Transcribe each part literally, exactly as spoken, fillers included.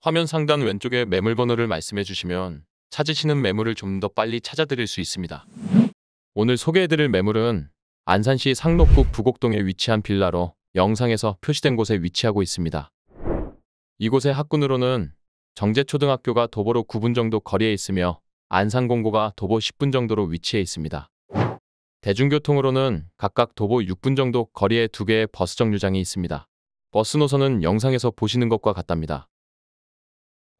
화면 상단 왼쪽에 매물 번호를 말씀해 주시면 찾으시는 매물을 좀 더 빨리 찾아드릴 수 있습니다. 오늘 소개해드릴 매물은 안산시 상록구 부곡동에 위치한 빌라로 영상에서 표시된 곳에 위치하고 있습니다. 이곳의 학군으로는 정제초등학교가 도보로 구 분 정도 거리에 있으며 안산공고가 도보 십 분 정도로 위치해 있습니다. 대중교통으로는 각각 도보 육 분 정도 거리에 두 개의 버스 정류장이 있습니다. 버스 노선은 영상에서 보시는 것과 같답니다.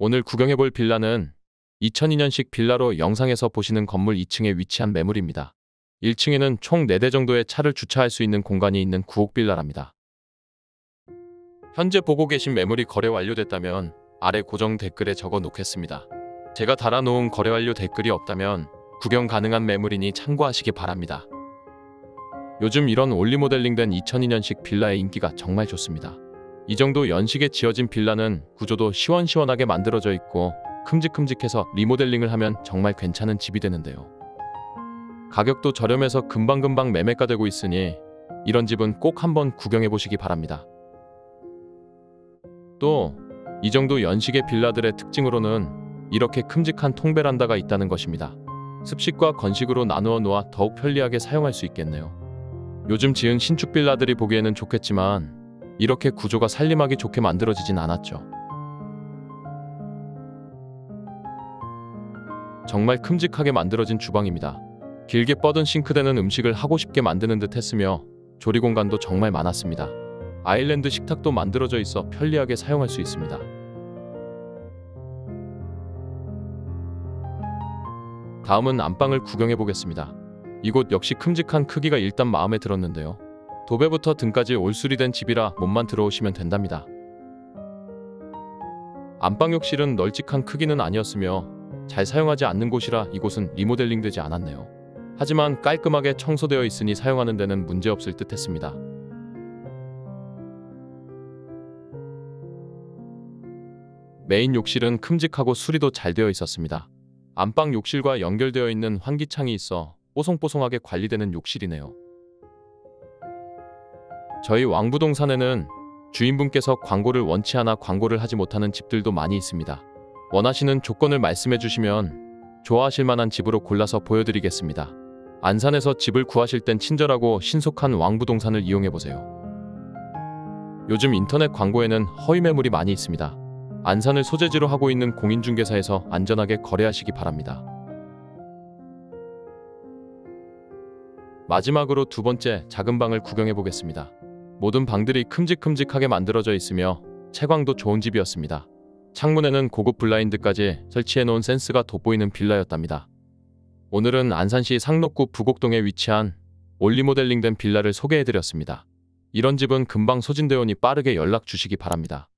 오늘 구경해볼 빌라는 이천이 년식 빌라로 영상에서 보시는 건물 이 층에 위치한 매물입니다. 일 층에는 총 네 대 정도의 차를 주차할 수 있는 공간이 있는 구옥 빌라랍니다. 현재 보고 계신 매물이 거래 완료됐다면 아래 고정 댓글에 적어 놓겠습니다. 제가 달아놓은 거래 완료 댓글이 없다면 구경 가능한 매물이니 참고하시기 바랍니다. 요즘 이런 올리모델링된 이천이 년식 빌라의 인기가 정말 좋습니다. 이 정도 연식에 지어진 빌라는 구조도 시원시원하게 만들어져 있고 큼직큼직해서 리모델링을 하면 정말 괜찮은 집이 되는데요. 가격도 저렴해서 금방금방 매매가 되고 있으니 이런 집은 꼭 한번 구경해 보시기 바랍니다. 또 이 정도 연식의 빌라들의 특징으로는 이렇게 큼직한 통베란다가 있다는 것입니다. 습식과 건식으로 나누어 놓아 더욱 편리하게 사용할 수 있겠네요. 요즘 지은 신축 빌라들이 보기에는 좋겠지만 이렇게 구조가 살림하기 좋게 만들어지진 않았죠. 정말 큼직하게 만들어진 주방입니다. 길게 뻗은 싱크대는 음식을 하고 싶게 만드는 듯 했으며 조리 공간도 정말 많았습니다. 아일랜드 식탁도 만들어져 있어 편리하게 사용할 수 있습니다. 다음은 안방을 구경해 보겠습니다. 이곳 역시 큼직한 크기가 일단 마음에 들었는데요. 도배부터 등까지 올수리 된 집이라 몸만 들어오시면 된답니다. 안방 욕실은 널찍한 크기는 아니었으며 잘 사용하지 않는 곳이라 이곳은 리모델링 되지 않았네요. 하지만 깔끔하게 청소되어 있으니 사용하는 데는 문제없을 듯 했습니다. 메인 욕실은 큼직하고 수리도 잘 되어 있었습니다. 안방 욕실과 연결되어 있는 환기창이 있어 뽀송뽀송하게 관리되는 욕실이네요. 저희 왕부동산에는 주인분께서 광고를 원치 않아 광고를 하지 못하는 집들도 많이 있습니다. 원하시는 조건을 말씀해 주시면 좋아하실 만한 집으로 골라서 보여드리겠습니다. 안산에서 집을 구하실 땐 친절하고 신속한 왕부동산을 이용해보세요. 요즘 인터넷 광고에는 허위 매물이 많이 있습니다. 안산을 소재지로 하고 있는 공인중개사에서 안전하게 거래하시기 바랍니다. 마지막으로 두 번째 작은 방을 구경해보겠습니다. 모든 방들이 큼직큼직하게 만들어져 있으며 채광도 좋은 집이었습니다. 창문에는 고급 블라인드까지 설치해놓은 센스가 돋보이는 빌라였답니다. 오늘은 안산시 상록구 부곡동에 위치한 올리모델링된 빌라를 소개해드렸습니다. 이런 집은 금방 소진되오니 빠르게 연락 주시기 바랍니다.